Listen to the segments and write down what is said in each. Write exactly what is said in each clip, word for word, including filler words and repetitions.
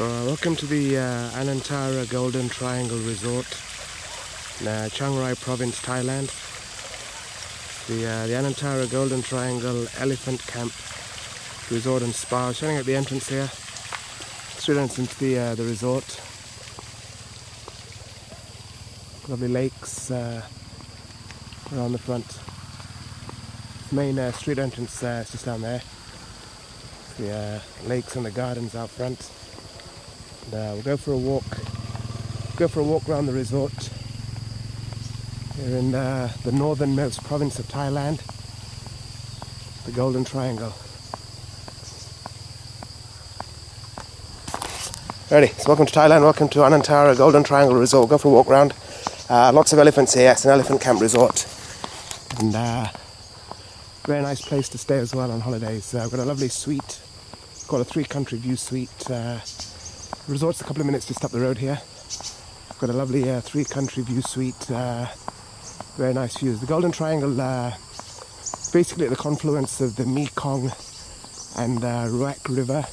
So welcome to the uh, Anantara Golden Triangle Resort in uh, Chiang Rai Province, Thailand. The, uh, the Anantara Golden Triangle Elephant Camp Resort and Spa. Showing at the entrance here, straight into the, uh, the resort. Lovely lakes uh, around the front. Main uh, street entrance uh, is just down there. The uh, lakes and the gardens out front. And, uh, we'll go for a walk. Go for a walk around the resort. We're in uh, the northernmost province of Thailand, the Golden Triangle. Ready? So welcome to Thailand. Welcome to Anantara Golden Triangle Resort. We'll go for a walk around. Uh, lots of elephants here. It's an elephant camp resort, and uh, very nice place to stay as well on holidays. Uh, we've got a lovely suite. It's called a Three Country View Suite. Uh, Resort's a couple of minutes just up the road here. We've got a lovely uh, Three Country View Suite, uh, very nice views. The Golden Triangle uh, is basically at the confluence of the Mekong and uh, Ruak River.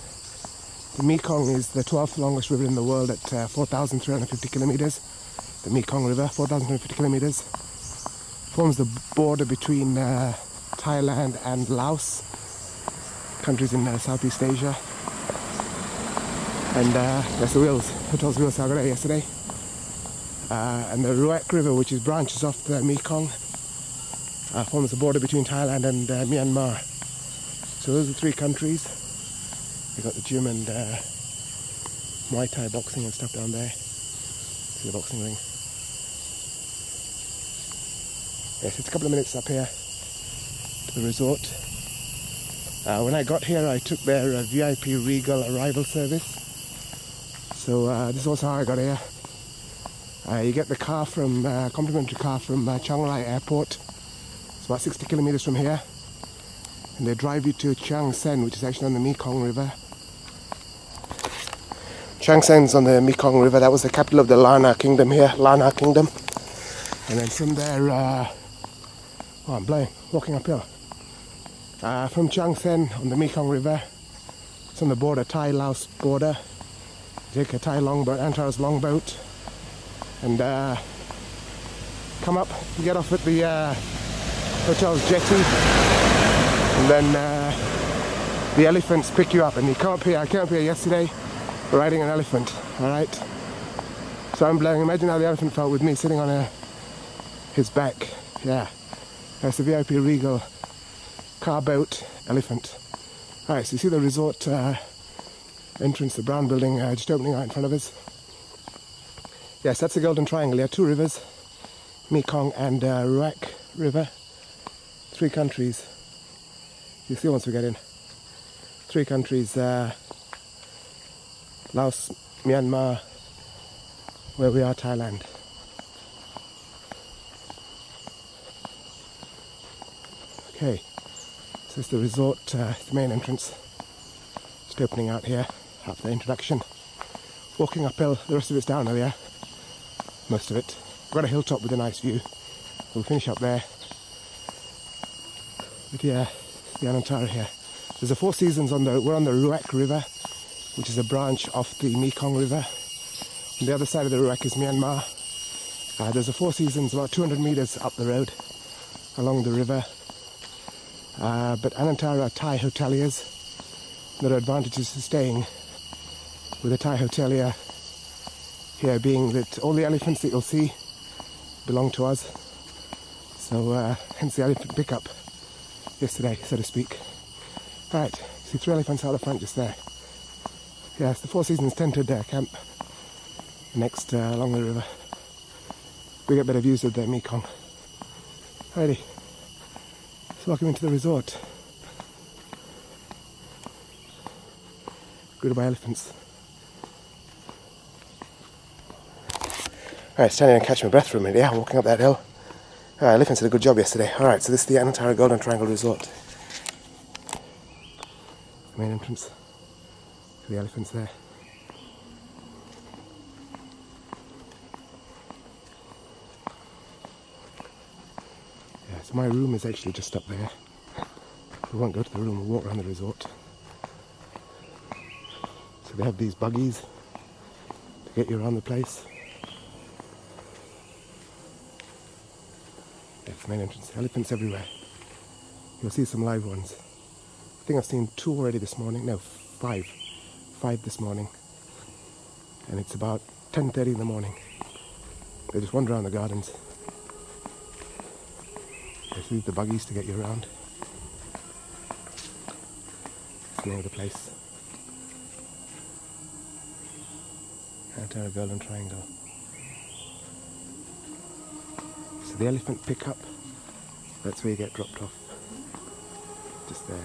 The Mekong is the twelfth longest river in the world at uh, four thousand three hundred fifty kilometres. The Mekong River, four thousand three hundred fifty kilometres. Forms the border between uh, Thailand and Laos, countries in uh, Southeast Asia. And uh, that's the wheels, hotel's wheels I got out yesterday. Uh, and the Ruak River, which is branches off the Mekong, uh, forms the border between Thailand and uh, Myanmar. So those are the three countries. We've got the gym and uh, Muay Thai boxing and stuff down there. See the boxing ring. Yes, it's a couple of minutes up here to the resort. Uh, when I got here, I took their uh, V I P Regal arrival service. So uh, this is also how I got here. Uh, you get the car from, uh, complimentary car from uh, Chiang Rai Airport. It's about sixty kilometers from here. And they drive you to Chiang Saen, which is actually on the Mekong River. Chiang Saen's on the Mekong River. That was the capital of the Lanna Kingdom here, Lanna Kingdom. And then from there, uh, oh, I'm blind, walking uphill. Uh, from Chiang Saen on the Mekong River, it's on the border, Thai-Laos border. Take a Thai longboat, Antara's longboat, and uh, come up, get off at the uh, hotel's jetty, and then uh, the elephants pick you up. And you come up here, I came up here yesterday riding an elephant, alright? So I'm blowing, imagine how the elephant felt with me sitting on a, his back, yeah. That's the V I P Regal car boat elephant. Alright, so you see the resort uh, entrance, the brown building uh, just opening out in front of us. Yes, that's the Golden Triangle. There are two rivers, Mekong and uh, Ruak River. Three countries. You'll see once we get in. Three countries, uh, Laos, Myanmar, where we are, Thailand. Okay, so this is the resort, uh, the main entrance. Just opening out here. That's the introduction. Walking uphill, the rest of it's down over there. Most of it. We've got a hilltop with a nice view. We'll finish up there. But yeah, the Anantara here. There's the Four Seasons on the, we're on the Ruak River, which is a branch off the Mekong River. On the other side of the Ruak is Myanmar. Uh, there's the Four Seasons about two hundred metres up the road along the river. Uh, but Anantara are Thai hoteliers. There are advantages to staying with a Thai hotelier here, being that all the elephants that you'll see belong to us, so uh, hence the elephant pickup yesterday, so to speak. Alright, see three elephants out the front just there. Yeah, it's the Four Seasons tented uh, camp next uh, along the river. We get better views of the Mekong. Alrighty, let's welcome into the resort. Greeted by elephants. Alright, standing and catching my breath for a minute, yeah, walking up that hill. Alright, elephants did a good job yesterday. Alright, so this is the Anantara Golden Triangle Resort. The main entrance. The elephants there. Yeah, so my room is actually just up there. We won't go to the room, we'll walk around the resort. They have these buggies get you around the place. That's the main entrance. Elephants everywhere. You'll see some live ones. I think I've seen two already this morning. No, five. Five this morning. And it's about ten thirty in the morning. They just wander around the gardens. They use the buggies to get you around. That's the name of the place. Anantara Golden Triangle. So the elephant pickup, that's where you get dropped off. Just there.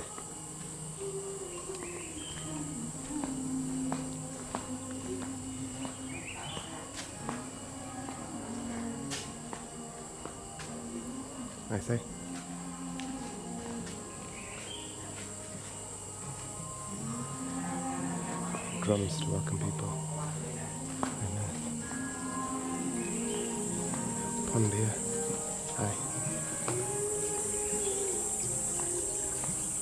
I say. Drums to welcome people. Pond here. Aye.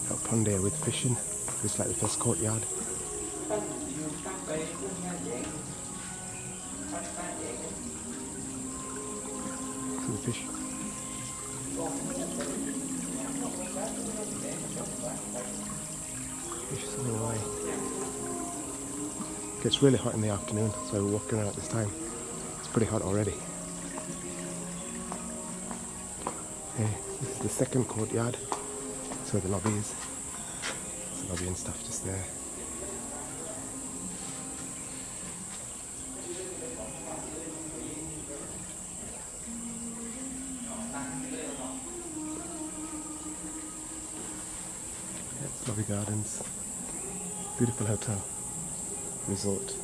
Got pond here with fishing. Just like the first courtyard. See the fish. Fish is on the way. It gets really hot in the afternoon, so we're walking around at this time. It's pretty hot already. This is the second courtyard, that's where the lobby is. There's the lobby and stuff just there. It's lobby gardens. Beautiful hotel. Resort.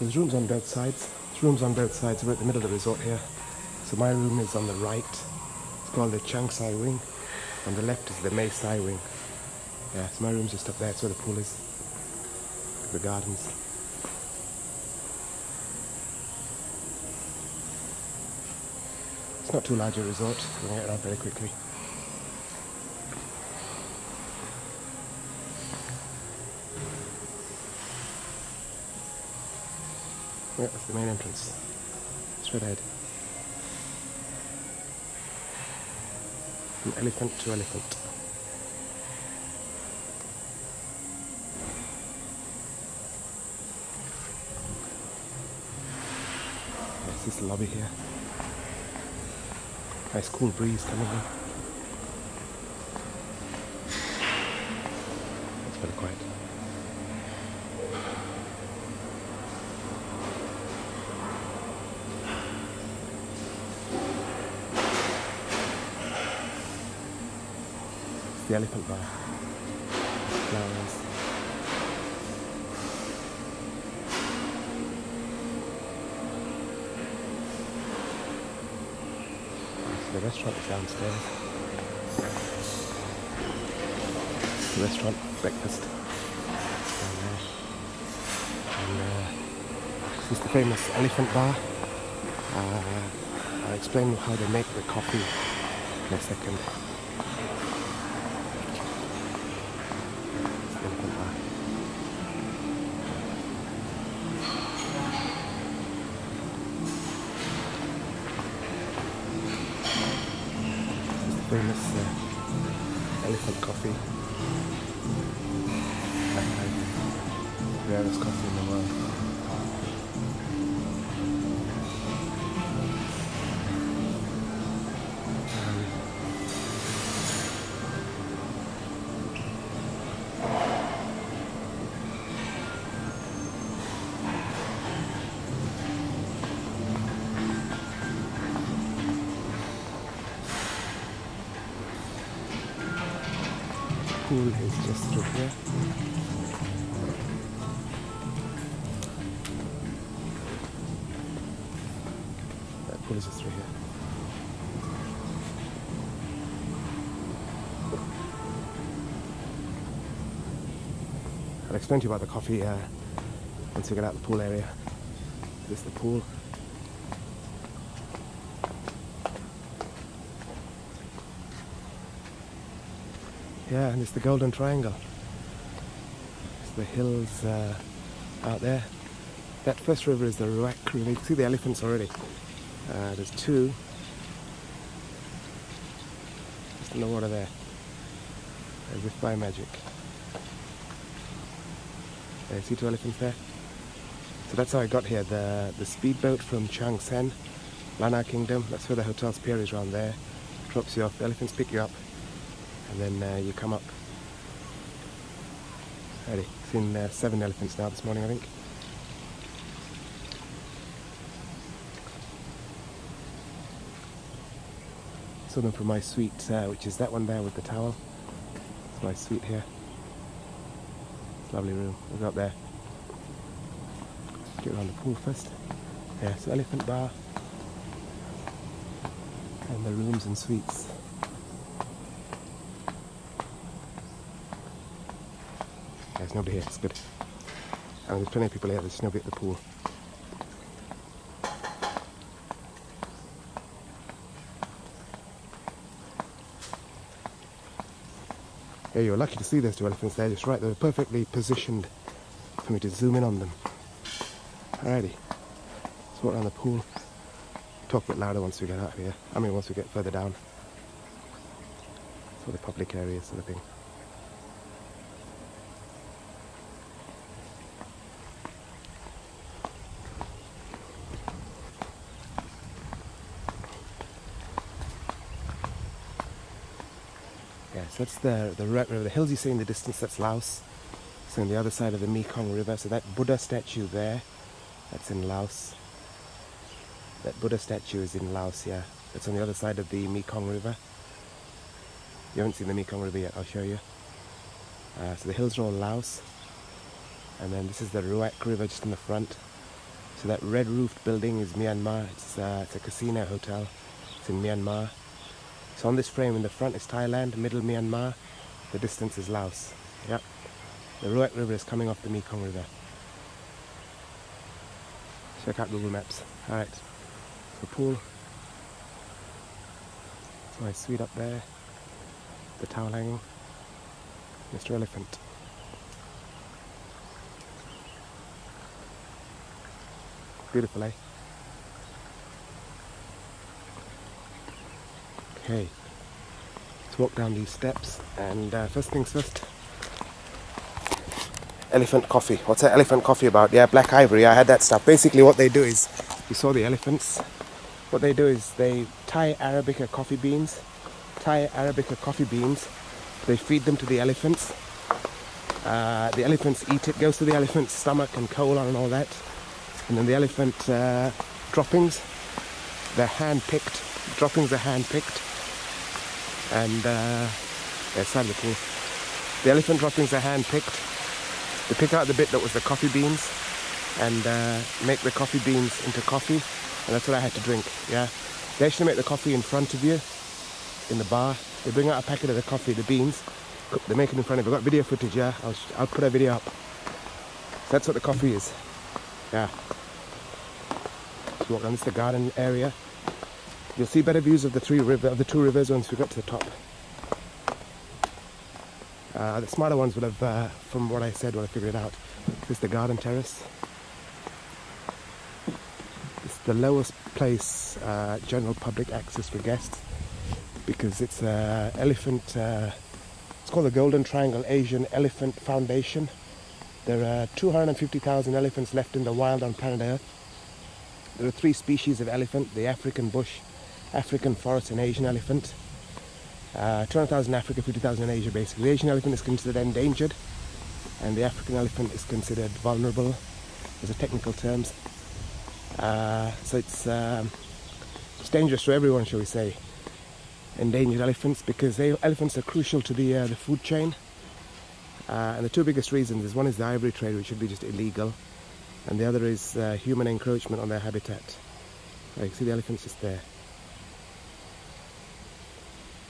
There's rooms on both sides. There's rooms on both sides. We're at the middle of the resort here. So my room is on the right. It's called the Chiang Sai wing. On the left is the Mae Sai wing. Yeah, so my room's just up there. That's where the pool is. The gardens. It's not too large a resort. We're going to get around very quickly. Yeah, that's the main entrance. Straight ahead. From elephant to elephant. There's this lobby here. Nice cool breeze coming in. It's very quiet. The elephant bar. Flowers. The restaurant is downstairs. The restaurant, breakfast. And, uh, and, uh, this is the famous elephant bar. Uh, I'll explain how they make the coffee in a second. Famous uh, elephant coffee. Black Ivory. Rarest coffee in the world. The pool is just through here. That pool is just through here. I'll explain to you about the coffee uh, once we get out of the pool area. This is the pool. Yeah, and it's the Golden Triangle. It's the hills uh, out there. That first river is the Ruak River. You can see the elephants already. Uh, there's two. Just in the water there. As if by magic. There, see two elephants there? So that's how I got here. The, the speedboat from Chiang Saen, Lanna Kingdom. That's where the hotel's pier is around there. Drops you off. The elephants pick you up. And then uh, you come up. Alrighty, seen uh, seven elephants now this morning, I think. Saw them from my suite, uh, which is that one there with the towel. It's my suite here. It's a lovely room. We've got there. Get around the pool first. Yeah, it's an elephant bar. And the rooms and suites. There's nobody here, it's good. I mean, there's plenty of people here, there's just nobody at the pool. Yeah, you were lucky to see those two elephants there, just right. They were perfectly positioned for me to zoom in on them. Alrighty, let's walk around the pool. Talk a bit louder once we get out of here. I mean, once we get further down. Sort of public area sort of thing. That's the, the Ruak River. The hills you see in the distance, that's Laos. So on the other side of the Mekong River. So that Buddha statue there, that's in Laos. That Buddha statue is in Laos, yeah. That's on the other side of the Mekong River. You haven't seen the Mekong River yet, I'll show you. Uh, so the hills are all Laos. And then this is the Ruak River just in the front. So that red roofed building is Myanmar. It's, uh, it's a casino hotel. It's in Myanmar. So on this frame in the front is Thailand, middle Myanmar, the distance is Laos. Yep. The Ruak River is coming off the Mekong River. Check out Google Maps. Alright, the pool. That's my suite up there. The towel hanging. Mister Elephant. Beautiful, eh? Okay, let's walk down these steps and uh, first things first, elephant coffee. What's that elephant coffee about? Yeah, Black Ivory, I had that stuff. Basically what they do is, you saw the elephants, what they do is they tie Arabica coffee beans, tie Arabica coffee beans, they feed them to the elephants, uh, the elephants eat it, goes to the elephant's stomach and colon and all that, and then the elephant uh, droppings, they're hand-picked, droppings are hand-picked, and uh, yeah, side of the pool. The elephant droppings are hand-picked. They pick out the bit that was the coffee beans and uh, make the coffee beans into coffee, and that's what I had to drink. Yeah, they actually make the coffee in front of you in the bar. They bring out a packet of the coffee, the beans, they make it in front of you. I've got video footage, yeah, I'll, I'll put a video up. So that's what the coffee is. Yeah, let's walk down. This is the garden area. You'll see better views of the three river, of the two rivers once we got to the top. Uh, the smarter ones would have, uh, from what I said, would have figured it out. This is the garden terrace. It's the lowest place, uh, general public access for guests, because it's an uh, elephant, uh, it's called the Golden Triangle Asian Elephant Foundation. There are two hundred fifty thousand elephants left in the wild on planet Earth. There are three species of elephant, the African bush, African forest and Asian elephant. Uh, two hundred thousand in Africa, fifty thousand in Asia basically. The Asian elephant is considered endangered and the African elephant is considered vulnerable. Those are technical terms. Uh, so it's, um, it's dangerous for everyone, shall we say, endangered elephants, because they, elephants are crucial to the, uh, the food chain. Uh, and the two biggest reasons is, one is the ivory trade, which should be just illegal, and the other is uh, human encroachment on their habitat. Right, you can see the elephants just there. one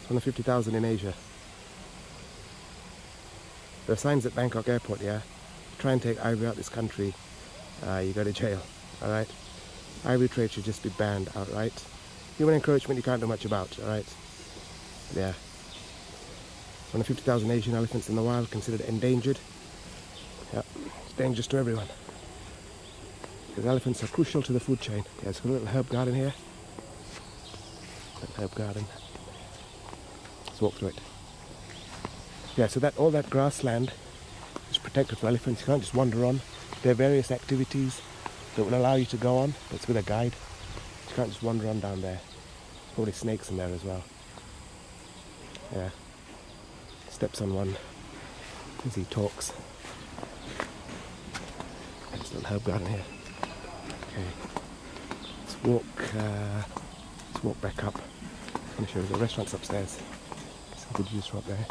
hundred fifty thousand in Asia. There are signs at Bangkok airport, yeah? Try and take ivory out of this country, uh, you go to jail, alright? Ivory trade should just be banned outright. Human encroachment you can't do much about, alright? Yeah. one hundred fifty thousand Asian elephants in the wild considered endangered. Yeah, it's dangerous to everyone, because elephants are crucial to the food chain. Yeah, it's got a little herb garden here. That herb garden. Let's walk through it. Yeah, so that all that grassland is protected for elephants. You can't just wander on. There are various activities that will allow you to go on, but it's with a guide. You can't just wander on down there. There's probably snakes in there as well. Yeah. Steps on one as he talks. There's a little herb garden here. Okay. Let's walk uh, let's walk back up. I'm sure there's a restaurant's upstairs. Some good juice right there.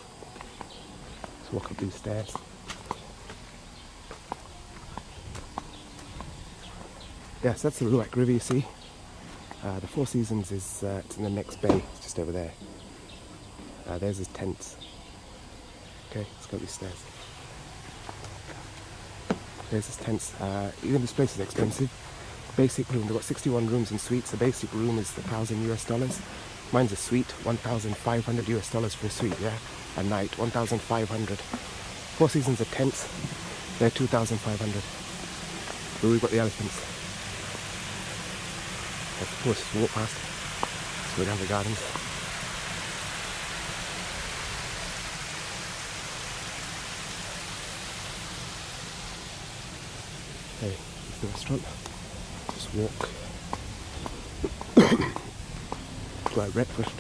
Let's walk up these stairs. Yes, that's the Ruak River you see. Uh, the Four Seasons is uh, it's in the next bay, it's just over there. Uh, there's his tents. Okay, let's go up these stairs. There's his tents. Uh, even this place is expensive. Basic room, they've got sixty-one rooms and suites. The basic room is one thousand US dollars. Mine's a suite, one thousand five hundred US dollars for a suite, yeah? A night, one thousand five hundred. Four Seasons are tents, they're two thousand five hundred. But we've got the elephants. Of course, to walk past. Let's go down the gardens. Hey, it's the restaurant. Just walk. It's where breakfast.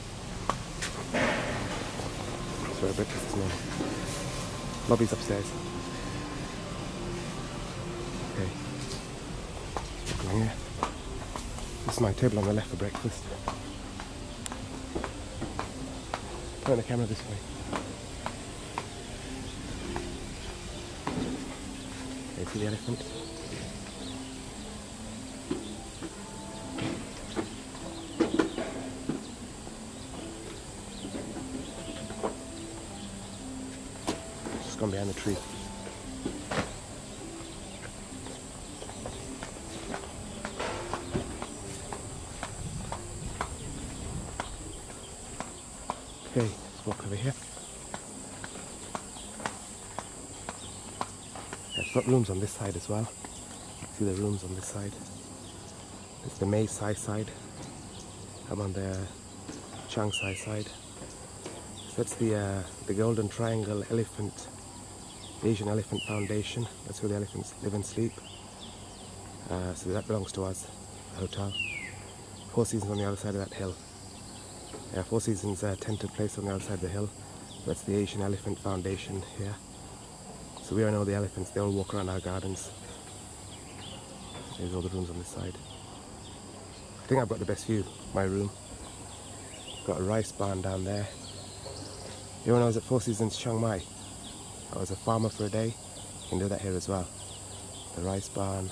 It's where breakfast is now. Lobby's upstairs. Okay. What's going on here? This is my table on the left for breakfast. Turn the camera this way. Can you see the elephant? Just gone behind the tree. Okay, let's walk over here. There's got rooms on this side as well. See the rooms on this side. It's the Mae Sai side. I'm on the Chiang Sai side. So that's the uh, the Golden Triangle Elephant, Asian Elephant Foundation. That's where the elephants live and sleep. Uh, so that belongs to us, the hotel. Four Seasons on the other side of that hill. Yeah, Four Seasons uh, tented place on the other side of the hill. That's the Asian Elephant Foundation here. So we own all the elephants, they all walk around our gardens. There's all the rooms on this side. I think I've got the best view, my room. Got a rice barn down there. Here when I was at Four Seasons Chiang Mai, I was a farmer for a day. You can do that here as well. The rice barn.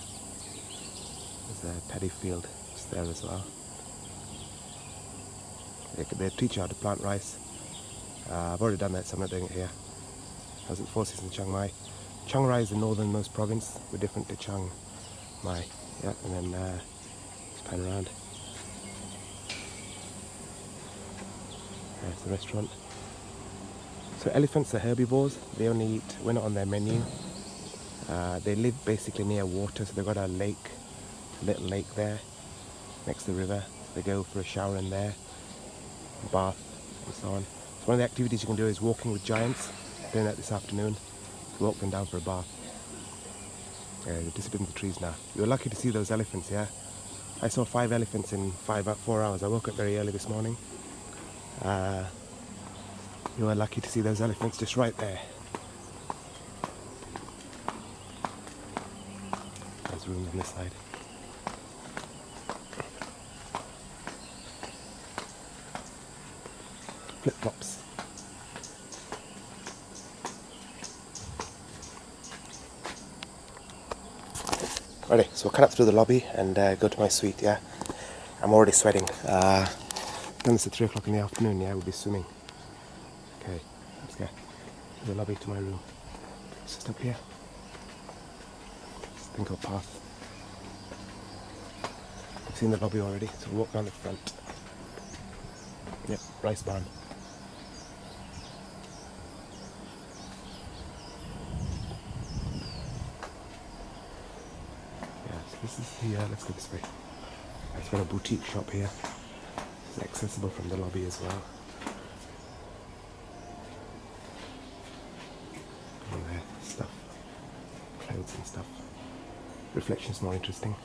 There's a paddy field just there as well. They teach you how to plant rice. Uh, I've already done that, so I'm not doing it here. I was at Four Seasons in Chiang Mai. Chiang Rai is the northernmost province. We're different to Chiang Mai. Yeah, and then uh, just pan around. There's the restaurant. So elephants are herbivores. They only eat, we're not on their menu. Uh, they live basically near water, so they've got a lake, a little lake there, next to the river. They go for a shower in there. Bath and so on. So one of the activities you can do is walking with giants. Doing that this afternoon. Walk them down for a bath. Yeah, they've disappeared in the trees now. You were lucky to see those elephants, yeah? I saw five elephants in five, four hours. I woke up very early this morning. Uh, you were lucky to see those elephants just right there. There's room on this side. Flip-flops. Alrighty, so we'll cut up through the lobby and uh, go to my suite, yeah? I'm already sweating. Uh, done this at three o'clock in the afternoon, yeah? We'll be swimming. Okay, let's go to the lobby to my room. It's just up here. Just think of a path. I've seen the lobby already, so we'll walk down the front. Yep, rice barn. This is the, uh, let's go this way. I've got a boutique shop here. It's accessible from the lobby as well. And uh, stuff, clothes and stuff. Reflection's more interesting.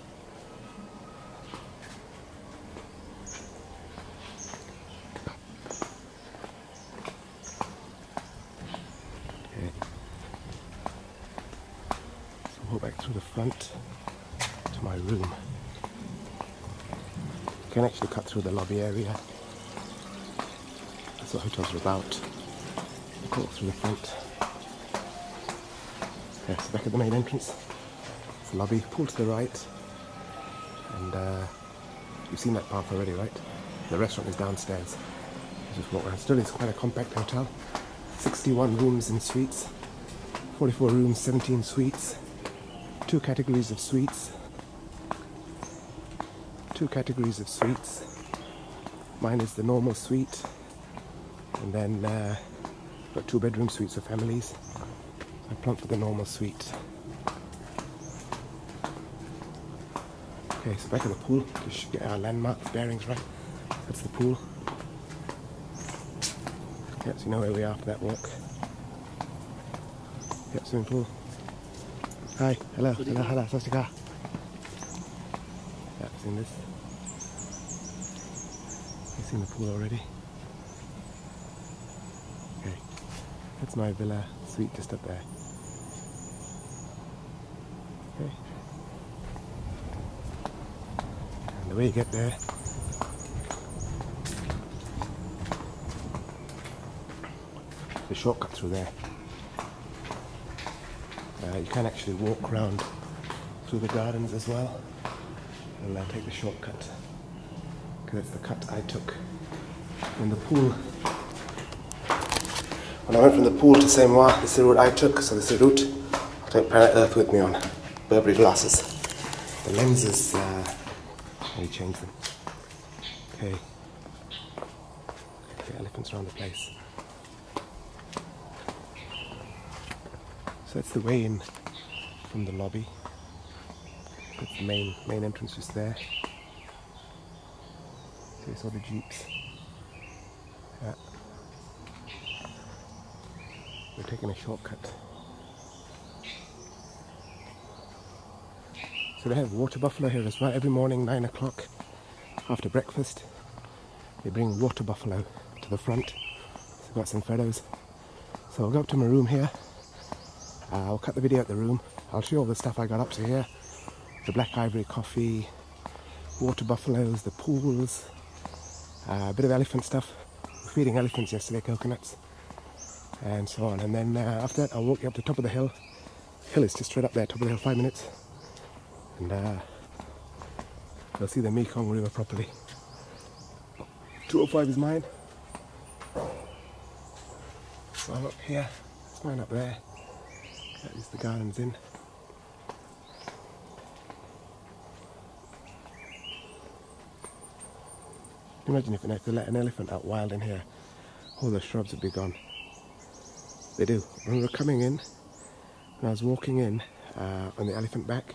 Front to my room. You can actually cut through the lobby area. That's what hotels are about. Cut through the front. Yeah, so back at the main entrance. It's the lobby. Pool to the right. And uh, you've seen that path already, right? The restaurant is downstairs. I just walk around. Still is quite a compact hotel. sixty-one rooms and suites. forty-four rooms, seventeen suites. Two categories of suites, two categories of suites. Mine is the normal suite, and then uh, got two bedroom suites for families. I plumped for the normal suite. Okay, so back at the pool, just get our landmarks, bearings right. That's the pool. Yep, so you know where we are for that walk. Yep, swimming pool. Hi, hello, hello, hello, Sasika. Yeah, I've seen this. I've seen the pool already. Okay, that's my villa suite just up there. Okay. And the way you get there, the shortcut through there. Uh, you can actually walk around through the gardens as well, and I'll take the shortcut because that's the cut I took in the pool. When I went from the pool to Chiang Mai, this is the route I took, so this is the route I'll take Planet Earth with me on. Burberry glasses. The lenses, uh, let me change them. Okay. The elephants around the place. So that's the way in from the lobby. That's the main main entrance just there. So you saw the jeeps. Yeah. We're taking a shortcut. So they have water buffalo here as well. Every morning, nine o'clock, after breakfast, they bring water buffalo to the front. So we've got some fellows. So I'll go up to my room here. Uh, I'll cut the video at the room. I'll show you all the stuff I got up to here. The Black Ivory Coffee, water buffaloes, the pools, uh, a bit of elephant stuff. We're feeding elephants yesterday, coconuts, and so on. And then uh, after that, I'll walk you up the top of the hill. The hill is just straight up there, top of the hill, five minutes. And uh, you'll see the Mekong River properly. two oh five is mine. So I'm up here, it's mine up there. That is the gardens in. Imagine if they let an elephant out wild in here, all the shrubs would be gone. They do. When we were coming in, when I was walking in uh, on the elephant back,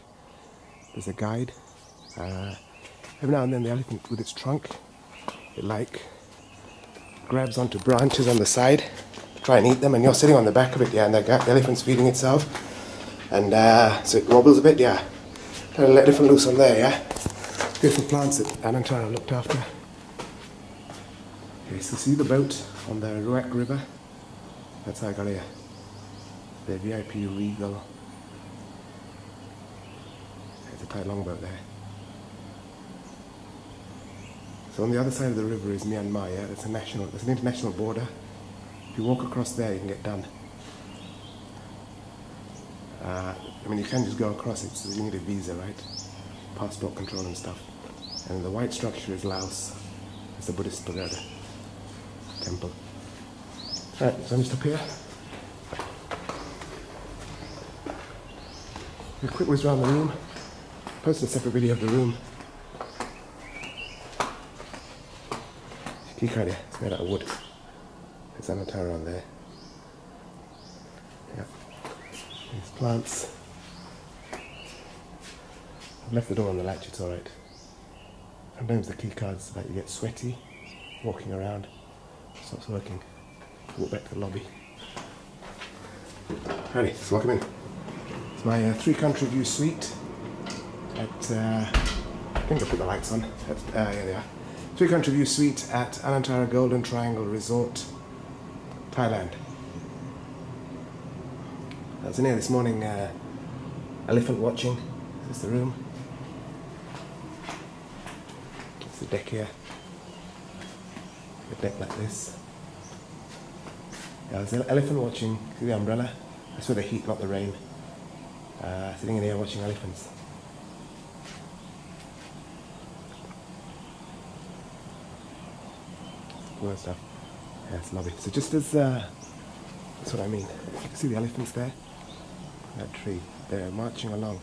there's a guide. Uh, every now and then the elephant with its trunk, it like grabs onto branches on the side. Try and eat them, and you're sitting on the back of it, yeah, and the, the elephant's feeding itself, and uh, so it wobbles a bit, yeah. Trying to let elephant loose on there, yeah. Beautiful plants that Anantara looked after. Okay, so see the boat on the Ruak River? That's how I got here. The V I P Regal. There's a Thai longboat there. So on the other side of the river is Myanmar, yeah. It's a national, it's an international border. If you walk across there, you can get done. Uh, I mean, you can just go across it, so you need a visa, right? Passport control and stuff. And the white structure is Laos. It's a Buddhist pagoda temple. Alright, so I'm just up here. A quick whiz around the room. Post a separate video of the room. Key card here, it's made out of wood. There's Anantara on there. Yeah. There's plants. left the door on the latch, it's alright. Sometimes the key cards that you get sweaty walking around. Stops working. Walk back to the lobby. Ready, let's welcome in. It's my uh, Three Country View Suite at, uh, I think I'll put the lights on. At, uh, yeah, they are. Three Country View Suite at Anantara Golden Triangle Resort, Thailand. I was in here this morning, uh, elephant watching. This is the room. It's the deck here. A deck like this. Yeah, there's an elephant watching through the umbrella. That's where the heat, not the rain. Uh, sitting in here watching elephants. Cool stuff. Yeah, it's lovely. So just as uh, that's what I mean. You can see the elephants there. That tree. They're marching along.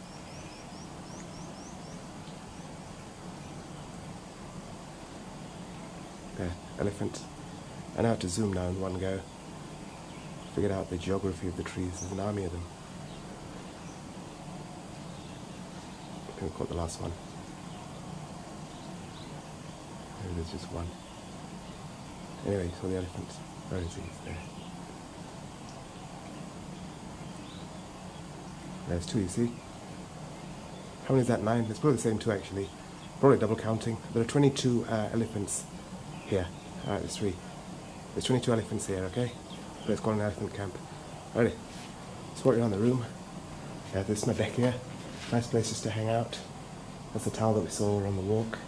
There, elephant. I know how to zoom now in one go. Figured out the geography of the trees. There's an army of them. I think we caught the last one. Maybe there's just one. Anyway, you saw the elephant. Where is he? He's there. There's two, you see. How many is that? Nine? It's probably the same two, actually. Probably double counting. There are twenty-two uh, elephants here. Alright, there's three. There's twenty-two elephants here, okay? But it's called an elephant camp. Alrighty. Let's walk around the room. Yeah, this is my deck here. Nice place just to hang out. That's the towel that we saw on the walk.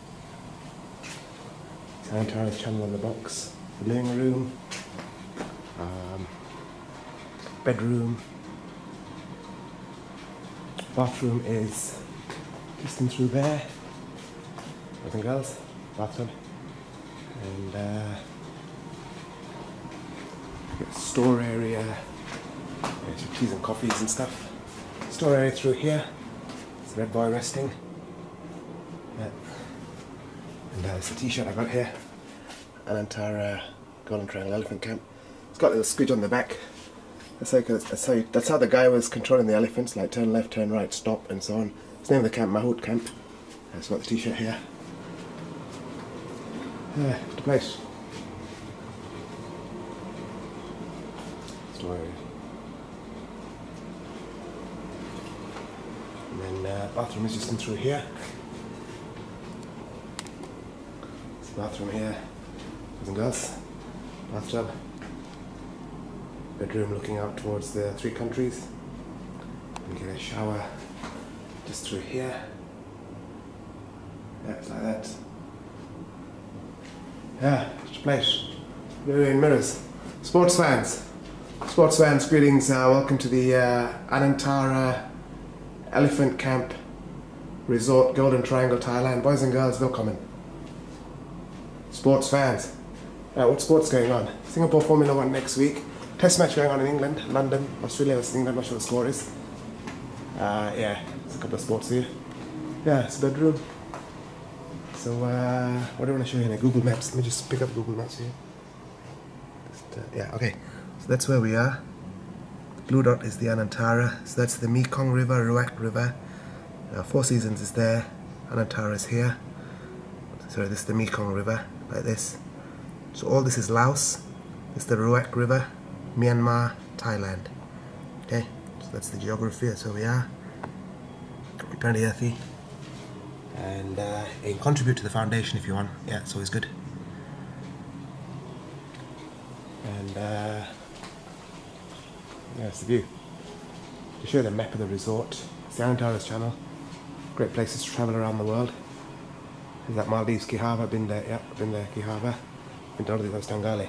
Anantara's channel on the box. The living room. Um, bedroom. Bathroom is just in through there. Boys and girls. Bathroom. And uh, you get store area, there's your teas and coffees and stuff. Store area through here, it's Red Boy resting. Yeah. And uh, it's a t-shirt I got here, Anantara Golden Triangle Elephant Camp. It's got a little squidge on the back. That's how, that's, how, that's how the guy was controlling the elephants, like turn left, turn right, stop and so on. It's the name of the camp, Mahout camp. That's got the t-shirt here. Yeah, the place. Story. And then uh, bathroom is just in through here. It's the bathroom here. Boys and girls. Bathtub. Bedroom looking out towards the three countries. You get a shower just through here. Yeah, it's like that. Yeah, it's a place. Mirror in mirrors. Sports fans. Sports fans, greetings. Uh, welcome to the uh, Anantara Elephant Camp Resort, Golden Triangle, Thailand. Boys and girls, welcome. Sports fans. Uh, what sport's going on? Singapore Formula One next week. Test match going on in England, London, Australia versus England. Not sure the score is. Uh, yeah, there's a couple of sports here. Yeah, it's a bedroom. So, uh, what do I want to show you now? Google Maps. Let me just pick up Google Maps here. Just, uh, yeah, okay. So that's where we are. The blue dot is the Anantara. So that's the Mekong River, Ruak River. Uh, Four Seasons is there. Anantara is here. Sorry, this is the Mekong River, like this. So all this is Laos. It's the Ruak River, Myanmar, Thailand. Okay, so that's the geography. That's where we are. Apparently earthy. And uh, you can contribute to the foundation if you want. Yeah, it's always good. And uh, yeah, that's the view. To show you the map of the resort, it's the Anantara's channel. Great places to travel around the world. Is that Maldives, Kihava? Been there, yeah, been there, Kihava. Been to all of those Tangale.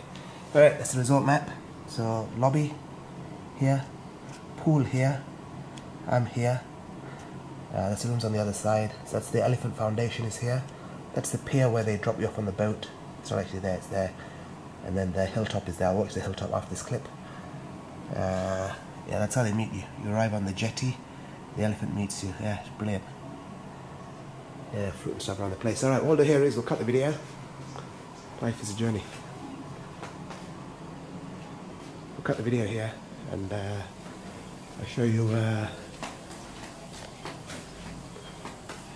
Alright, that's the resort map. So, lobby here, pool here, I'm here. Uh, that's the room's on the other side. So that's the Elephant Foundation is here. That's the pier where they drop you off on the boat. It's not actually there, it's there. And then the hilltop is there. I'll watch the hilltop after this clip. Uh, yeah, that's how they meet you. You arrive on the jetty, the elephant meets you. Yeah, it's brilliant. Yeah, fruit and stuff around the place. Alright, all the here is we'll cut the video. Life is a journey. We'll cut the video here and uh, I'll show you... Uh,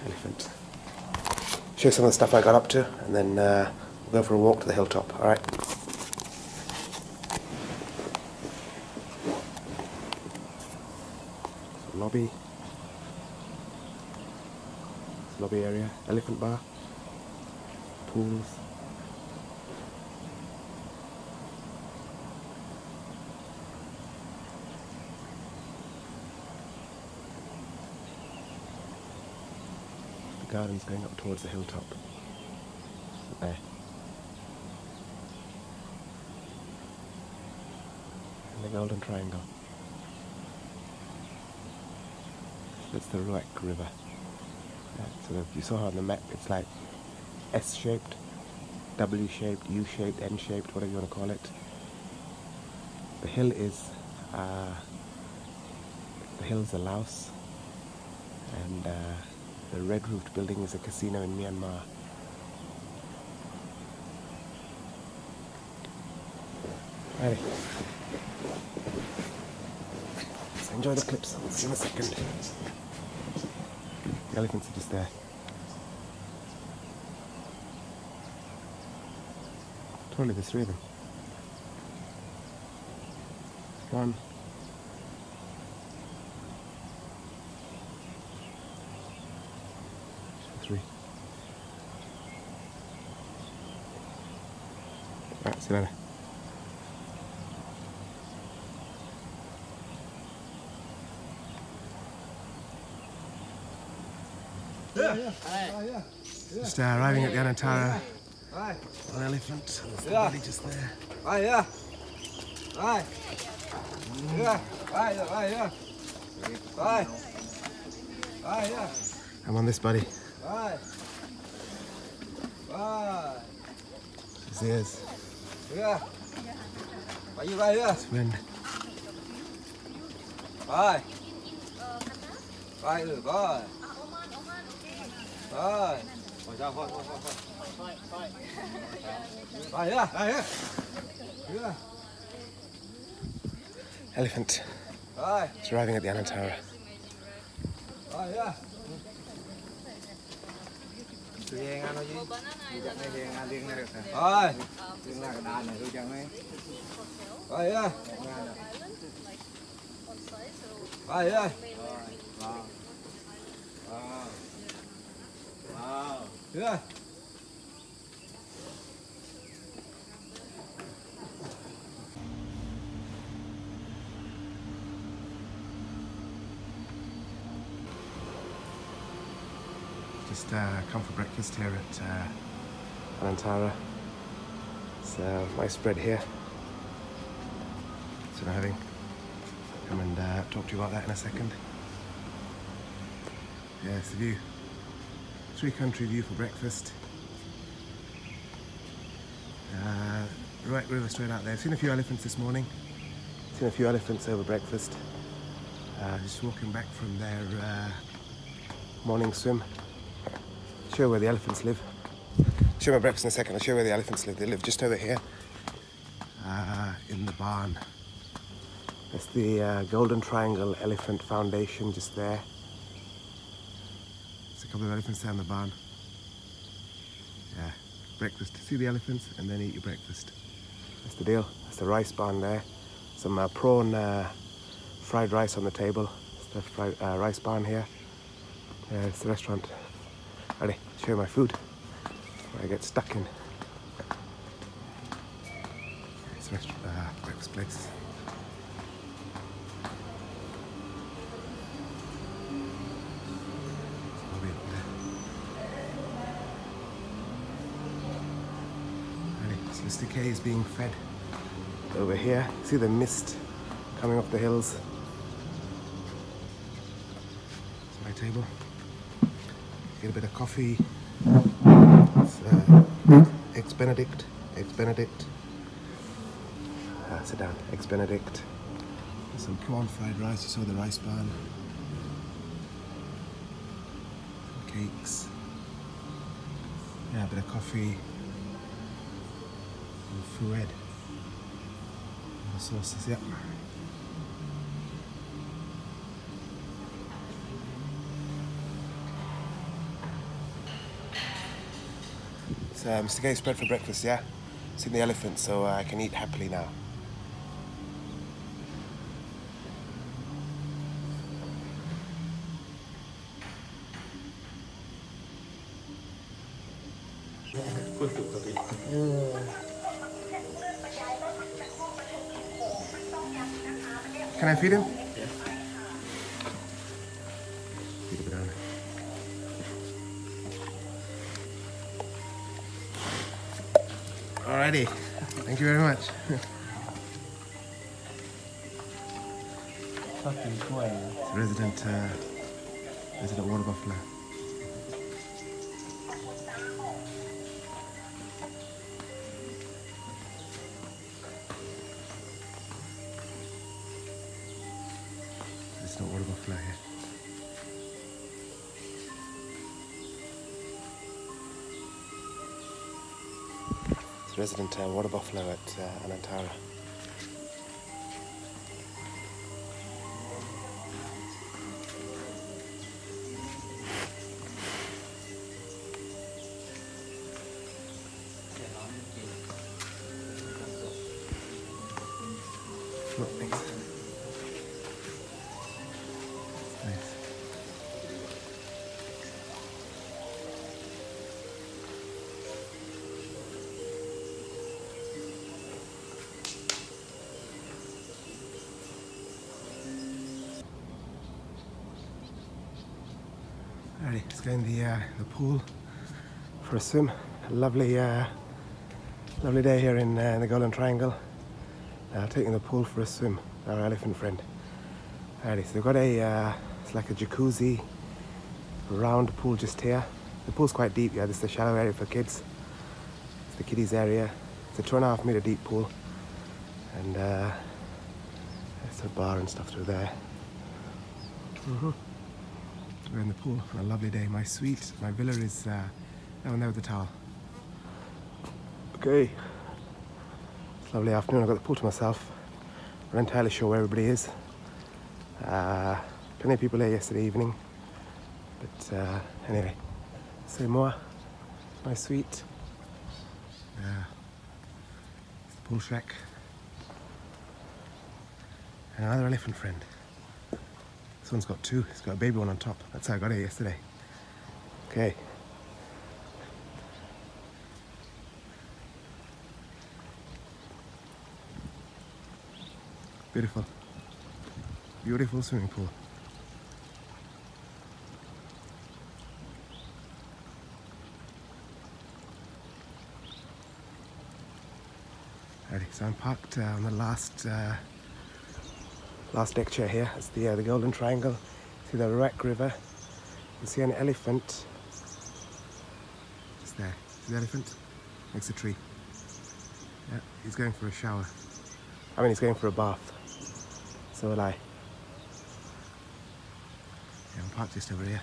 elephant. Show you some of the stuff I got up to, and then uh, we'll go for a walk to the hilltop. All right. So lobby, lobby area, elephant bar, pools. Gardens going up towards the hilltop. There. And the Golden Triangle. That's the Ruak River. That's sort of, you saw on the map, it's like S-shaped, W-shaped, U-shaped, N-shaped, whatever you want to call it. The hill is, uh, the hills are Laos, and uh, the red-roofed building is a casino in Myanmar. Alright. Let's enjoy the clips. I'll see you in a second. The elephants are just there. Totally there's three of them. One. Right, see you later. Yeah. Yeah. Oh, yeah. Just uh, arriving at the Anantara. An elephant. Yeah. Just there. Oh, yeah. Right. Yeah. Right. Yeah. Right. Right. Yeah. I'm on this buddy. Right. Right. His ears. Yeah. Are you right here? It's wind. Bye. Bye. Bye. Bye. Bye. Bye. Elephant. Bye. It's arriving at the Anantara. Bye. Yeah. Hi. Hi. Hi. Wow. Yeah. Just uh, come for breakfast here at uh, Anantara. It's uh, my spread here. So I'm having. Come and uh, talk to you about that in a second. Yeah, it's the view. Three Country View for breakfast. Uh, right river straight out there. I've seen a few elephants this morning. Seen a few elephants over breakfast. Uh, just walking back from their uh, morning swim. Show where the elephants live. Show my breakfast in a second. I'll show where the elephants live. They live just over here, uh, in the barn. That's the uh, Golden Triangle Elephant Foundation just there. There's a couple of elephants down the barn. Yeah, breakfast. See the elephants and then eat your breakfast. That's the deal. That's the rice barn there. Some uh, prawn uh, fried rice on the table. That's the fri uh, rice barn here. Yeah, it's the restaurant. Allez, show you my food, where I get stuck in. It's a restaurant, uh, breakfast place. Allez, so Mister K is being fed over here. See the mist coming off the hills. It's my table. Get a bit of coffee. It's, uh, eggs Benedict, eggs Benedict. Ah, sit down, eggs Benedict. Some corn fried rice. You saw the rice barn. Some cakes. Yeah, a bit of coffee. And fouet. And the sauces. Yep. Yeah. So I'm just getting spread for breakfast, yeah? Seen the elephant, so I can eat happily now. Can I feed him? Yeah. Feed him down. Alrighty. Thank you very much. It's resident, uh, resident water buffalo. It's not water buffalo here. It's a resident uh, water buffalo at uh, Anantara. Alright, let's go in the, uh, the pool for a swim. A lovely, uh, lovely day here in, uh, in the Golden Triangle. Uh, taking the pool for a swim, our elephant friend. Alright, so we've got a, uh, it's like a jacuzzi round pool just here. The pool's quite deep, yeah, this is the shallow area for kids. It's the kiddies area. It's a two and a half meter deep pool. And uh, there's a bar and stuff through there. Mm-hmm. We're in the pool for a lovely day. My suite, my villa is uh, that one there with the towel. Okay. It's a lovely afternoon. I've got the pool to myself. I'm not entirely sure where everybody is. Uh, plenty of people here yesterday evening. But uh, anyway, say more. My suite. Uh, it's the pool shack. And another elephant friend. This one's got two, it's got a baby one on top. That's how I got it yesterday. Okay. Beautiful. Beautiful swimming pool. Alrighty, so I'm parked uh, on the last uh, Last deck chair here. It's the uh, the Golden Triangle. See the Ruak River. You see an elephant. It's there. See the elephant? Next to a tree. Yeah, he's going for a shower. I mean, he's going for a bath. So will I. Yeah, I'm parked just over here.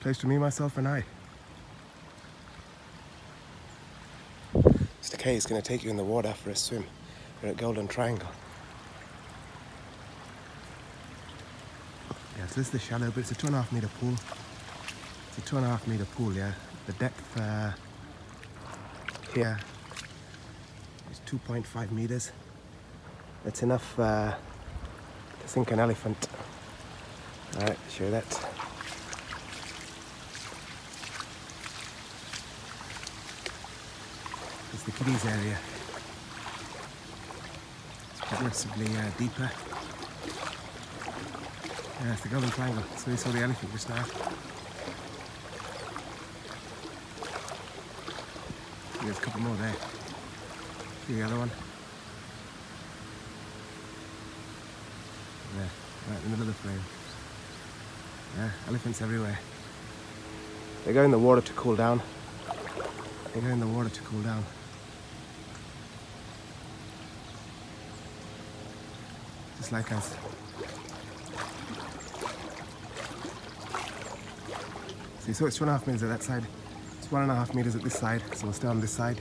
Place to me, myself, and I. Is going to take you in the water for a swim. We're at Golden Triangle. Yeah, so this is the shallow, but it's a two and a half meter pool. It's a two and a half meter pool, yeah. The depth uh, here is two point five meters. That's enough uh, to sink an elephant. Alright, show you that. It's the kiddies area. It's progressively uh, deeper. Yeah, it's the Golden Triangle. So we saw the elephant just now. There's a couple more there. See the other one. There, right in the middle of the frame. Yeah, elephants everywhere. They go in the water to cool down. They go in the water to cool down. Just like us. See, so it's two and a half meters at that side. It's one and a half meters at this side, so we'll stay on this side.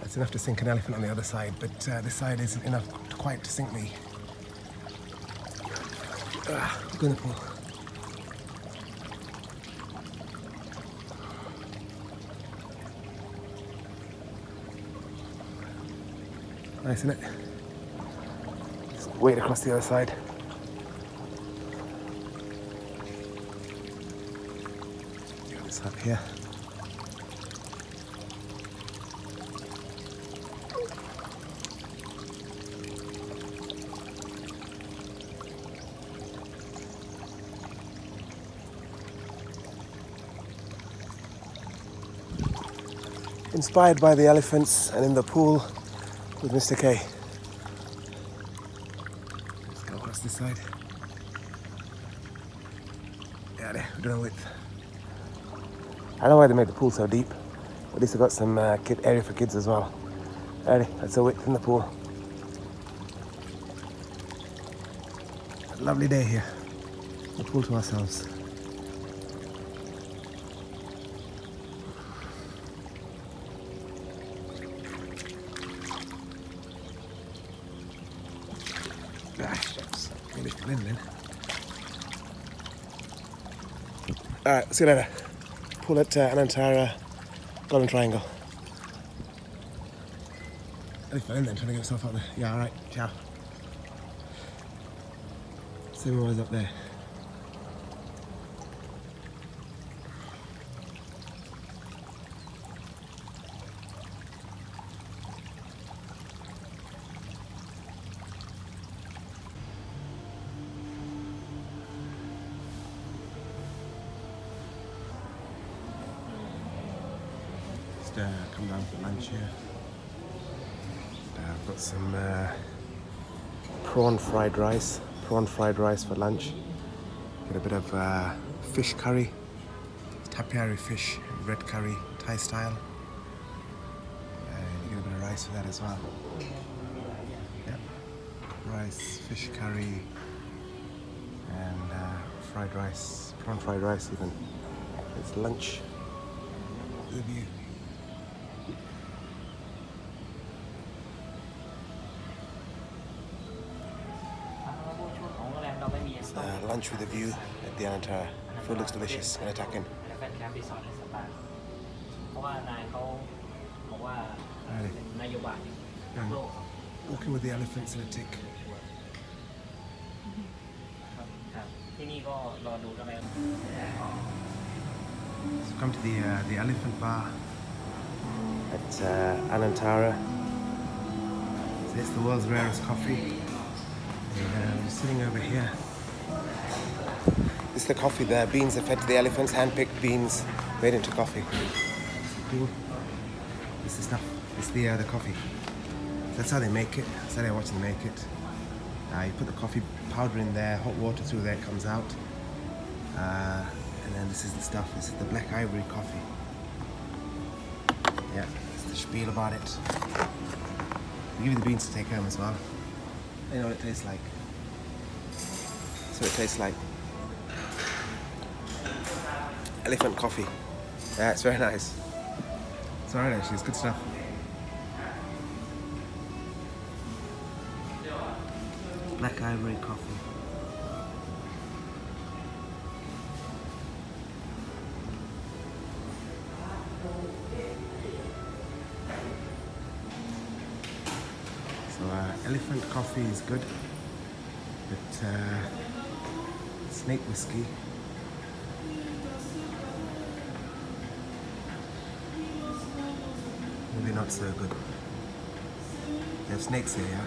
That's enough to sink an elephant on the other side, but uh, this side isn't enough to quite to sink me. Ah, it's gonna fall. Nice, isn't it? Just wait across the other side. Get this up here. Inspired by the elephants and in the pool with Mister K. Let's go across this side. Yeah, there, we don't know width. I don't know why they made the pool so deep. At least I've got some uh, kid area for kids as well. There, that's the width in the pool. A lovely day here. The pool to ourselves. Alright, see you later. Pull at uh, Anantara Golden Triangle. I fell in there, trying to get myself out there. Yeah, alright, ciao. See what was up there. Uh, come down for lunch here. Uh, I've got some uh, prawn fried rice, prawn fried rice for lunch. Got a bit of uh, fish curry, tapioca fish, and red curry, Thai style. And you get a bit of rice for that as well. Yep. Rice, fish curry, and uh, fried rice, prawn fried rice even. It's lunch. The view. Uh, lunch with a view at the Anantara. Food looks delicious. Gonna tuck in. Walking with the elephants in a tick. So come to the uh, the elephant bar at uh, Anantara. So it's the world's rarest coffee. And, uh, we're sitting over here. This is the coffee there. Beans are fed to the elephants, hand-picked beans made into coffee. Cool. This is the stuff. It's the uh, the coffee. That's how they make it. That's how they watch them make it. Uh, you put the coffee powder in there, hot water through there, it comes out. Uh, and then this is the stuff. This is the Black Ivory coffee. Yeah, that's the spiel about it. They give you the beans to take home as well. They know what it tastes like. That's what it tastes like. Elephant coffee. Yeah, it's very nice. It's alright actually, it's good stuff. Black Ivory coffee. So uh, elephant coffee is good, but uh, snake whiskey. Maybe not so good. They have snakes here, yeah?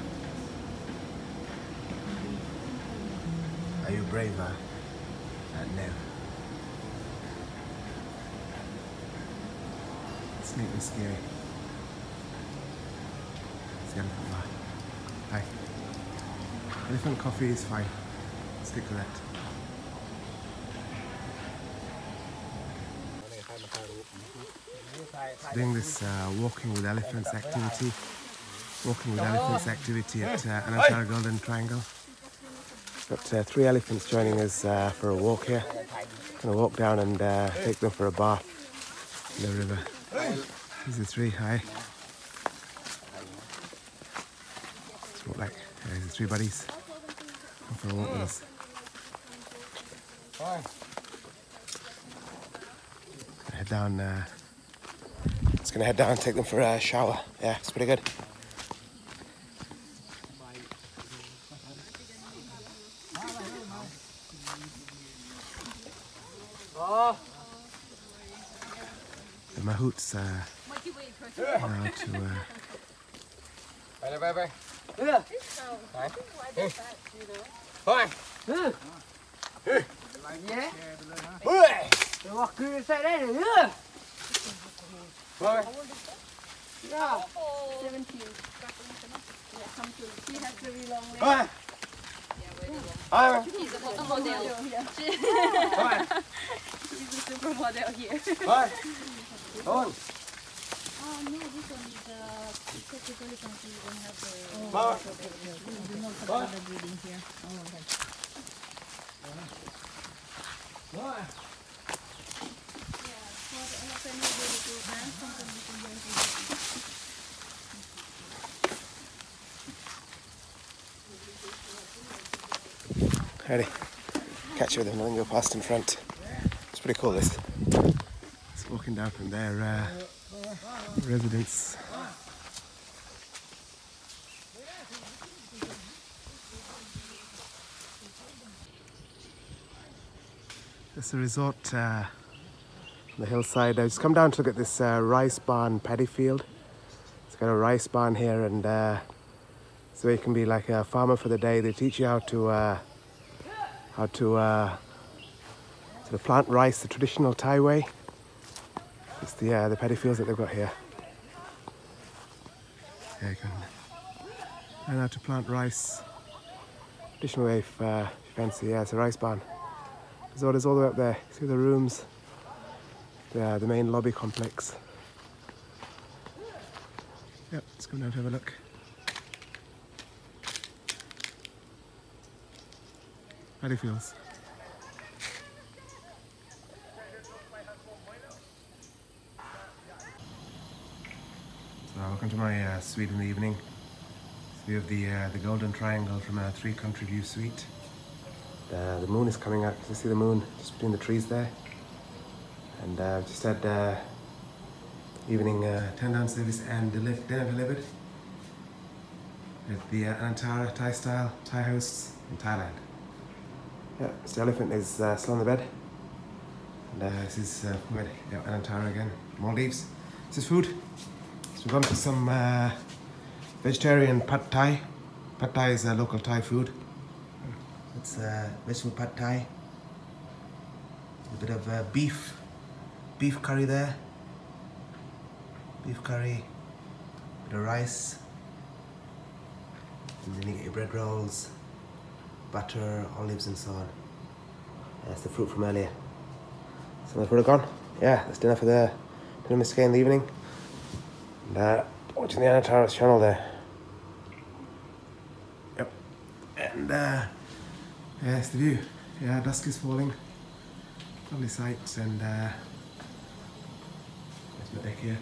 Are you braver? Uh, no. Snake was scary. It's the elephant bar. Hi. Elephant coffee is fine. Stick to that. Doing this uh, walking with elephants activity, walking with elephants activity at uh, Anantara Golden Triangle. Got uh, three elephants joining us uh, for a walk here. Gonna walk down and uh, take them for a bath in the river. These are three. Hi. Let's walk like uh, these are three buddies. Come for a walk with us. Head down. Uh, it's gonna head down and take them for a shower. Yeah, it's pretty good. The mahouts are uh, now to. Uh, Hello, baby. Yeah. Hi. Hi. Hi. Hi. Yeah. Hi. They walk through the side there. Yeah. Hi. Yeah. Seventeen. Yeah, come to. She has very long legs. Hi. Hi. She's a supermodel. Yeah. Hi. She's a supermodel here. Hi. On. Oh no, this one is uh, because you don't have the... Oh, oh. We do not have oh. the breeding here. Oh, okay. Why? Oh. Yeah, for the elephant, we do the brands, sometimes we can do anything. Ready. Catch you with him and then go past in front. It's pretty cool, this. It's walking down from there. Uh, Residents. It's a resort uh, on the hillside. I just come down to look at this uh, rice barn paddy field. It's got a rice barn here, and uh, so you can be like a farmer for the day. They teach you how to uh, how to uh, sort of plant rice the traditional Thai way. It's the, uh, the paddy fields that they've got here. Yeah, you can learn how to plant rice. Traditional way if uh, you fancy. Yeah, it's a rice barn. Resort is all the way up there. See the rooms. The, uh, the main lobby complex. Yep, let's go down to have a look. Paddy fields. Welcome to my uh, suite in the evening. It's a view of the uh, the Golden Triangle from a Three Country View Suite. The, the moon is coming out. Can you see the moon just between the trees there? And uh, just had uh, evening uh, turn-down service and dinner delivered at the uh, Anantara Thai style Thai hosts in Thailand. Yeah, this elephant is uh, still on the bed. And uh, this is uh, yeah, Anantara again, Maldives. This is food. So we've gone for some uh, vegetarian pad thai. Pad thai is a uh, local Thai food. It's uh, vegetable pad thai. A bit of uh, beef, beef curry there. Beef curry, bit of rice. And then you get your bread rolls, butter, olives, and so on. That's the fruit from earlier. So that's where we're gone. Yeah, that's dinner for the dinner mistake in the evening. Uh, watching the Anantara's channel there. Yep. And uh, yeah, it's the view. Yeah, dusk is falling. Lovely sights, and uh, there's my deck here.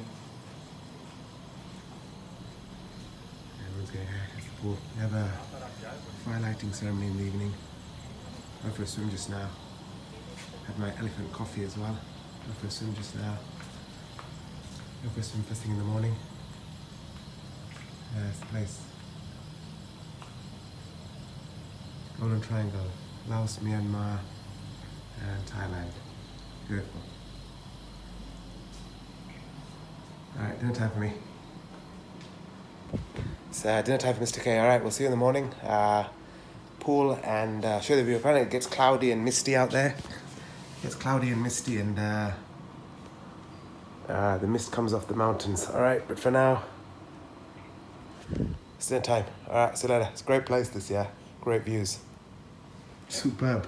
Everyone's going here, catch the pool. We have a fire lighting ceremony in the evening. Went for a swim just now. Had my elephant coffee as well. Went for a swim just now. We'll go swim first thing in the morning. Uh, it's the place. Golden Triangle, Laos, Myanmar, and Thailand. Beautiful. Alright, dinner time for me. It's uh, dinner time for Mister K. Alright, we'll see you in the morning. Uh, pool and uh, show the view. Apparently it gets cloudy and misty out there. It gets cloudy and misty, and uh, Uh, the mist comes off the mountains. All right, but for now, it's dinner time. All right, see you later. It's a great place this year. Great views. Superb.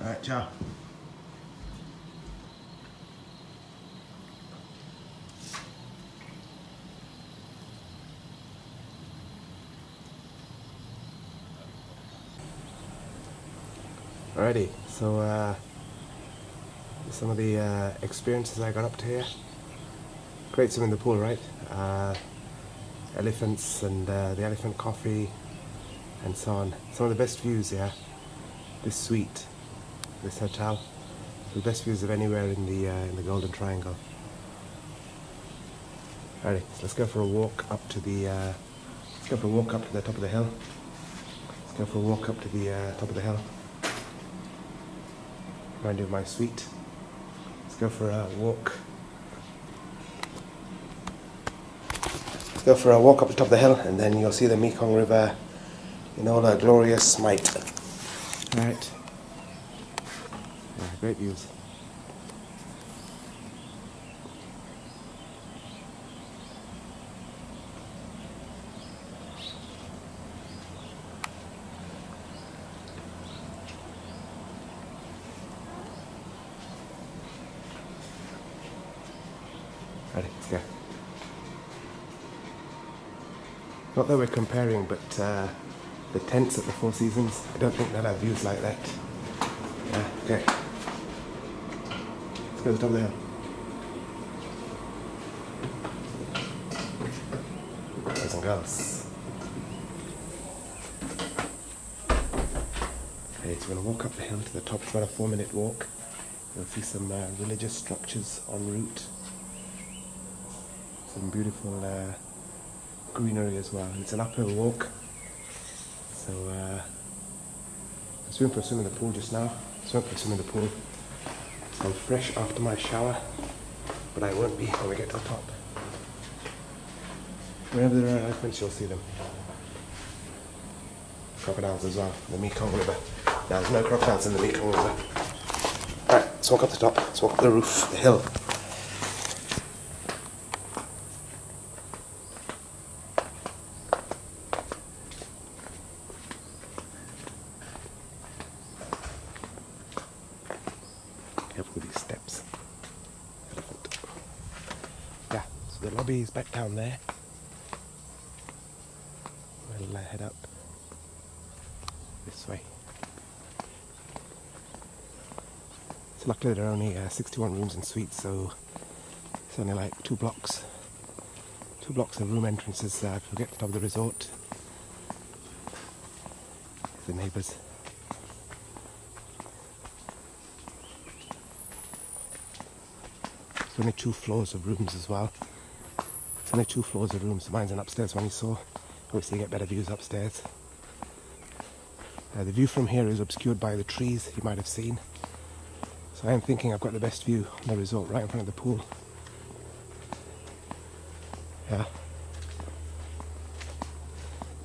All right, ciao. Alrighty, so, uh, some of the uh, experiences I got up to here. Great swim in the pool, right? Uh, elephants and uh, the elephant coffee, and so on. Some of the best views here, this suite, this hotel, the best views of anywhere in the, uh, in the Golden Triangle. Alright, so let's go for a walk up to the, uh, let's go for a walk up to the top of the hill. Let's go for a walk up to the uh, top of the hill. Remind you of my suite. Let's go for a walk. Let's go for a walk up the top of the hill, and then you'll see the Mekong River in all her glorious might. Alright. Yeah, great views. Ready, let's go. Not that we're comparing, but uh, the tents at the Four Seasons, I don't think they'll have views like that. Yeah, okay. Let's go to the top of the hill. Boys and girls. Okay, so we're going to walk up the hill to the top. It's about a four minute walk. You'll see some uh, religious structures en route. Some beautiful uh, greenery as well. It's an uphill walk, so uh, I swam for a swim in the pool just now. I swam for a swim in the pool. So I'm fresh after my shower, but I won't be when we get to the top. Wherever there are elephants, you'll see them. Crocodiles as well, the Mekong River. Now there's no crocodiles in the Mekong River. Alright, let's walk up the top, let's walk up the roof, the hill. The lobby is back down there. We'll uh, head up this way. So luckily there are only uh, sixty-one rooms and suites, so it's only like two blocks. Two blocks of room entrances uh, if we get to the top of the resort. The neighbours. There's only two floors of rooms as well. It's only two floors of rooms. Mine's an upstairs one you saw. Obviously you get better views upstairs. Uh, the view from here is obscured by the trees you might have seen. So I am thinking I've got the best view on the resort, right in front of the pool. Yeah.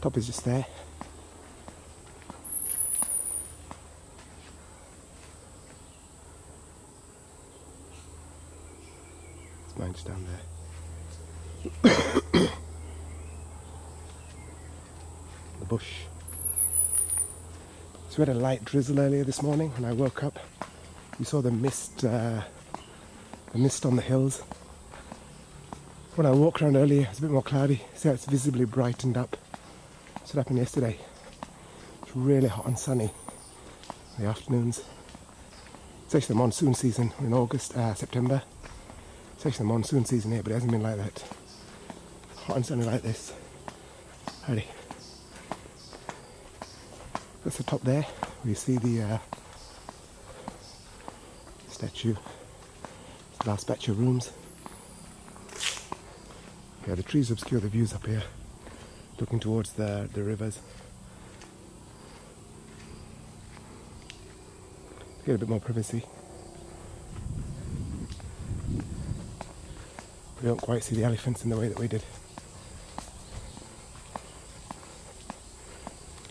Top is just there. It's mine's down there. The bush. So we had a light drizzle earlier this morning when I woke up. We saw the mist, uh, the mist on the hills. When I walked around earlier, it was a bit more cloudy. See how it's visibly brightened up. That's what happened yesterday. It's really hot and sunny in the afternoons. It's actually the monsoon season in August, uh, September. It's actually the monsoon season here, but it hasn't been like that. Hot and sunny like this. Ready. That's the top there. We see the uh, statue. It's the last batch of rooms. Yeah, the trees obscure the views up here. Looking towards the the rivers. Get a bit more privacy. We don't quite see the elephants in the way that we did.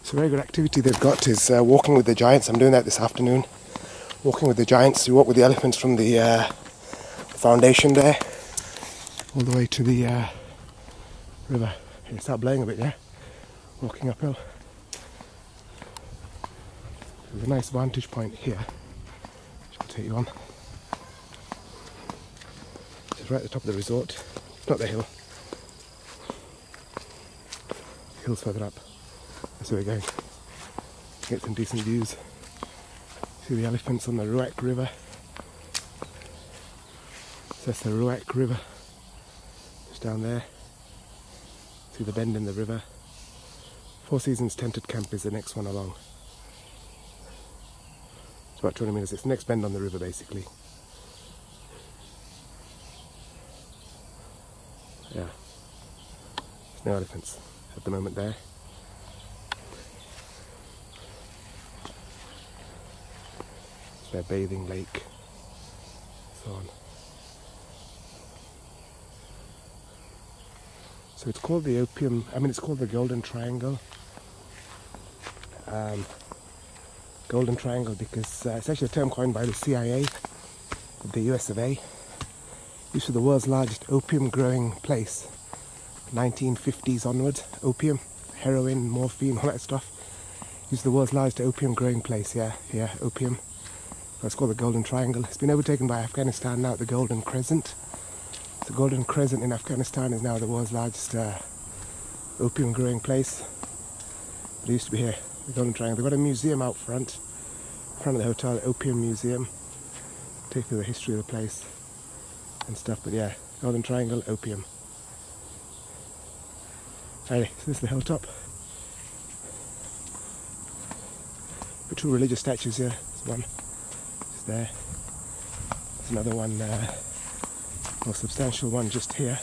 So very good activity they've got is uh, walking with the giants. I'm doing that this afternoon. Walking with the giants. You walk with the elephants from the uh, foundation there all the way to the uh, river. It'll start blowing a bit, yeah? Walking uphill. There's a nice vantage point here, which I'll take you on. It's right at the top of the resort. It's not the hill. The hill's further up. That's where we're going. Get some decent views. See the elephants on the Ruak River. So that's the Ruak River. Just down there. See the bend in the river. Four Seasons Tented Camp is the next one along. It's about twenty minutes. It's the next bend on the river, basically. Yeah. There's no elephants at the moment there. It's their bathing lake. So on. So it's called the opium, I mean it's called the Golden Triangle. Um, Golden Triangle because uh, it's actually a term coined by the C I A, the U S of A. Used to the world's largest opium growing place. nineteen fifties onwards, opium, heroin, morphine, all that stuff. Used to the world's largest opium growing place, yeah, yeah, opium. It's called the Golden Triangle. It's been overtaken by Afghanistan now at the Golden Crescent. The Golden Crescent in Afghanistan is now the world's largest uh, opium growing place. It used to be here, the Golden Triangle. They've got a museum out front, in front of the hotel, the Opium Museum. Take through the history of the place and stuff, but yeah, Golden Triangle, opium. Alright, so this is the hilltop. Got two religious statues here. There's one just there. There's another one uh, more substantial one just here.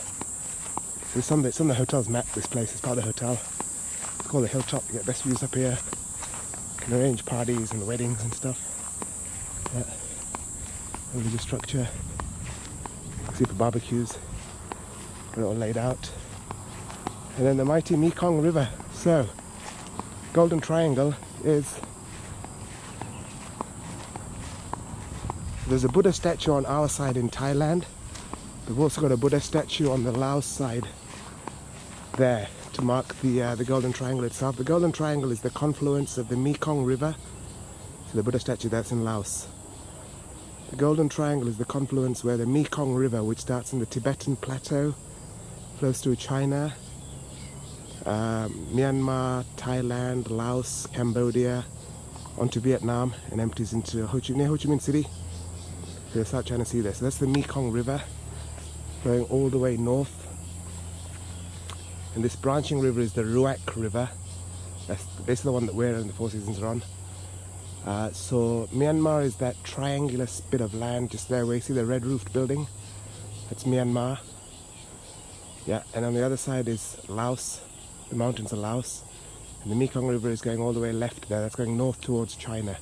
It's on, the, it's on the hotel's map, this place. It's part of the hotel. It's called the hilltop. You get best views up here. You can arrange parties and weddings and stuff. Yeah. Religious structure. Super barbecues. Got it all laid out. And then the mighty Mekong River. So, Golden Triangle is... There's a Buddha statue on our side in Thailand. We've also got a Buddha statue on the Laos side there to mark the uh, the Golden Triangle itself. The Golden Triangle is the confluence of the Mekong River. So the Buddha statue that's in Laos. The Golden Triangle is the confluence where the Mekong River, which starts in the Tibetan Plateau, flows through China, uh, Myanmar, Thailand, Laos, Cambodia, onto Vietnam, and empties into Ho Chi, near Ho Chi Minh City. The South China Sea there. So that's the Mekong River, going all the way north, and this branching river is the Ruak River. That's basically the one that we're in, the Four Seasons are on. Uh, so Myanmar is that triangular bit of land just there where you see the red roofed building. That's Myanmar. Yeah, and on the other side is Laos, the mountains of Laos, and the Mekong River is going all the way left there. That's going north towards China,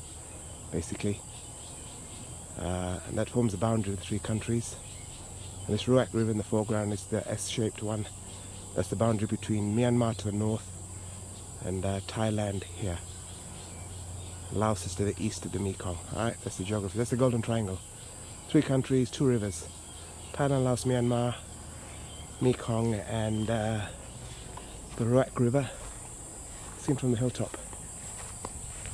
basically, uh, and that forms the boundary of the three countries. And this Ruak River in the foreground is the S-shaped one. That's the boundary between Myanmar to the north and uh, Thailand here. Laos is to the east of the Mekong. Alright, that's the geography. That's the Golden Triangle. Three countries, two rivers. Thailand, Laos, Myanmar, Mekong, and uh, the Ruak River. Seen from the hilltop.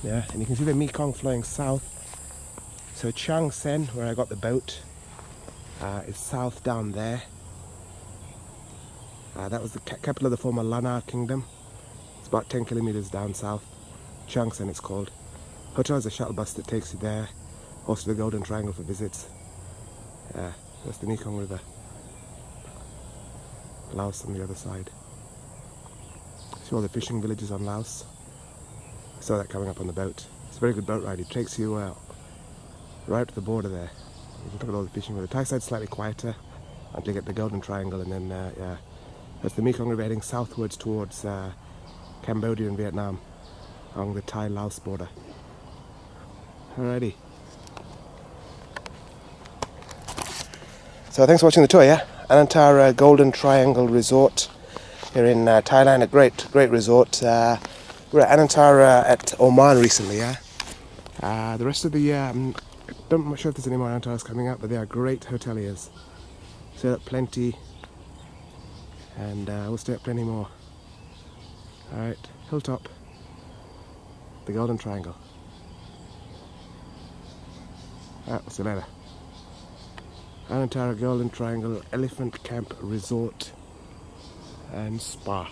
Yeah, and you can see the Mekong flowing south. So Chiang Saen, where I got the boat, Uh, is south down there. Uh, that was the ca capital of the former Lanna Kingdom. It's about ten kilometers down south. Chiang Saen it's called. Hotel is a shuttle bus that takes you there. Also the Golden Triangle for visits. Uh, that's the Mekong River. Laos on the other side. See all the fishing villages on Laos. I saw that coming up on the boat. It's a very good boat ride. It takes you uh, right up to the border there. You can look at all the fishing. The Thai side's slightly quieter until you get the Golden Triangle, and then uh, yeah, that's the Mekong River heading southwards towards uh, Cambodia and Vietnam along the Thai-Laos border. Alrighty. So thanks for watching the tour, yeah? Anantara Golden Triangle Resort here in uh, Thailand, a great, great resort. Uh, we were at Anantara at Oman recently, yeah? Uh, the rest of the... Um, I'm not sure if there's any more Anantaras coming up, but they are great hoteliers. Stay up plenty, and uh, we'll stay up plenty more. Alright, hilltop, the Golden Triangle. Alright, we'll see you later. Anantara Golden Triangle Elephant Camp Resort and Spa.